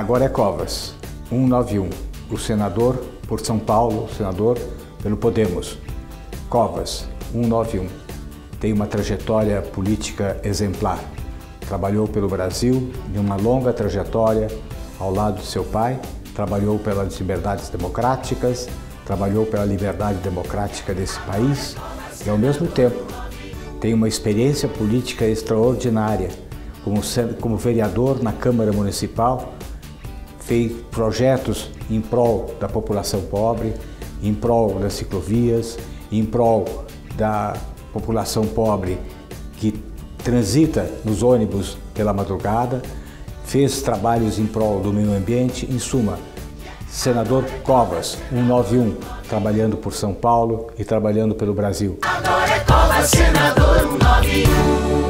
Agora é Covas, 191, o senador por São Paulo, senador pelo Podemos. Covas, 191, tem uma trajetória política exemplar. Trabalhou pelo Brasil em uma longa trajetória ao lado de seu pai, trabalhou pelas liberdades democráticas, trabalhou pela liberdade democrática desse país e, ao mesmo tempo, tem uma experiência política extraordinária. Como vereador na Câmara Municipal, fez projetos em prol da população pobre, em prol das ciclovias, em prol da população pobre que transita nos ônibus pela madrugada, fez trabalhos em prol do meio ambiente, em suma, senador Covas, 191, trabalhando por São Paulo e trabalhando pelo Brasil. Agora é Covas, senador 191.